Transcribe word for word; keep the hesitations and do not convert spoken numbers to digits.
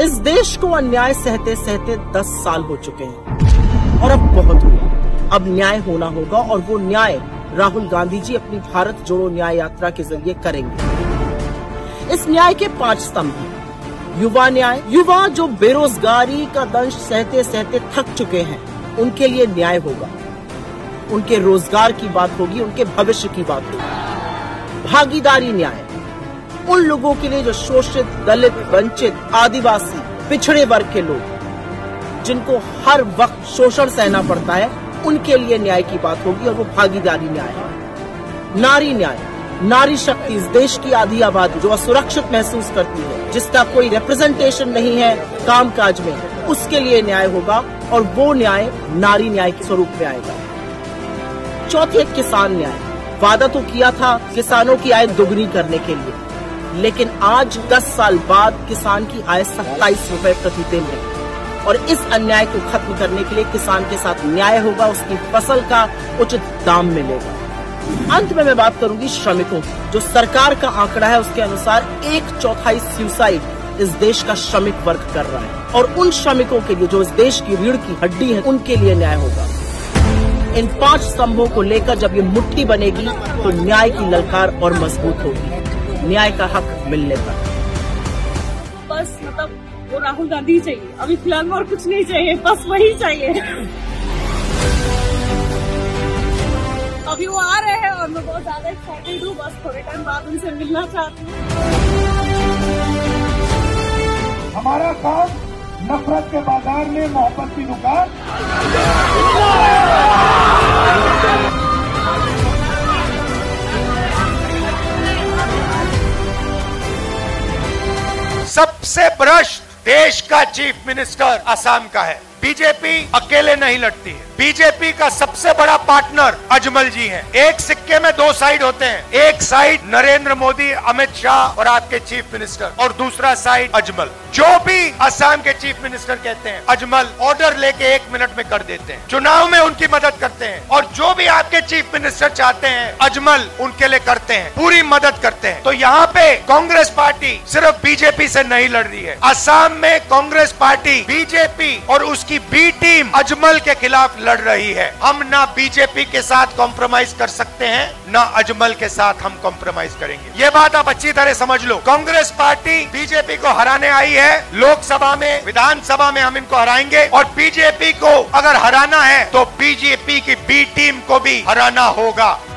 इस देश को अन्याय सहते सहते दस साल हो चुके हैं और अब बहुत हुआ, अब न्याय होना होगा और वो न्याय राहुल गांधी जी अपनी भारत जोड़ो न्याय यात्रा के जरिए करेंगे। इस न्याय के पांच स्तंभ हैं। युवा न्याय, युवा जो बेरोजगारी का दंश सहते सहते थक चुके हैं उनके लिए न्याय होगा, उनके रोजगार की बात होगी, उनके भविष्य की बात होगी। भागीदारी न्याय उन लोगों के लिए जो शोषित, दलित, वंचित, आदिवासी, पिछड़े वर्ग के लोग जिनको हर वक्त शोषण सहना पड़ता है उनके लिए न्याय की बात होगी और वो भागीदारी न्याय है। नारी न्याय, नारी शक्ति, इस देश की आधी आबादी जो असुरक्षित महसूस करती है, जिसका कोई रिप्रेजेंटेशन नहीं है कामकाज में, उसके लिए न्याय होगा और वो न्याय नारी न्याय के स्वरूप में आएगा। चौथे, किसान न्याय। वादा तो किया था किसानों की आय दोगुनी करने के लिए, लेकिन आज दस साल बाद किसान की आय सत्ताईस रुपए प्रति दिन है और इस अन्याय को खत्म करने के लिए किसान के साथ न्याय होगा, उसकी फसल का उचित दाम मिलेगा। अंत में मैं बात करूंगी श्रमिकों की। जो सरकार का आंकड़ा है उसके अनुसार एक चौथाई सुसाइड इस देश का श्रमिक वर्ग कर रहा है और उन श्रमिकों के लिए जो इस देश की रीढ़ की हड्डी है उनके लिए न्याय होगा। इन पांच स्तंभों को लेकर जब ये मुट्ठी बनेगी तो न्याय की ललकार और मजबूत होगी, न्याय का हक मिलने पर। बस मतलब वो राहुल गांधी चाहिए, अभी फिलहाल में और कुछ नहीं चाहिए, बस वही चाहिए। अभी वो आ रहे हैं और मैं बहुत ज्यादा एक्साइटेड हूँ, बस थोड़े टाइम बाद उनसे मिलना चाहती हूँ। हमारा काम नफरत के बाजार में मोहब्बत की दुकान। सबसे भ्रष्ट देश का चीफ मिनिस्टर असम का है। बीजेपी अकेले नहीं लड़ती है, बीजेपी का सबसे बड़ा पार्टनर अजमल जी हैं। एक सिक्के में दो साइड होते हैं, एक साइड नरेंद्र मोदी, अमित शाह और आपके चीफ मिनिस्टर और दूसरा साइड अजमल। जो भी असम के चीफ मिनिस्टर कहते हैं अजमल ऑर्डर लेके एक मिनट में कर देते हैं, चुनाव में उनकी मदद करते हैं और जो भी आपके चीफ मिनिस्टर चाहते हैं अजमल उनके लिए करते हैं, पूरी मदद करते हैं। तो यहाँ पे कांग्रेस पार्टी सिर्फ बीजेपी से नहीं लड़ रही है, असम में कांग्रेस पार्टी बीजेपी और उसकी बी टीम अजमल के खिलाफ लड़ रही है। हम ना बीजेपी के साथ कॉम्प्रोमाइज कर सकते हैं, ना अजमल के साथ हम कॉम्प्रोमाइज करेंगे। ये बात आप अच्छी तरह समझ लो। कांग्रेस पार्टी बीजेपी को हराने आई है, लोकसभा में, विधानसभा में हम इनको हराएंगे और बीजेपी को अगर हराना है तो बीजेपी की बी टीम को भी हराना होगा।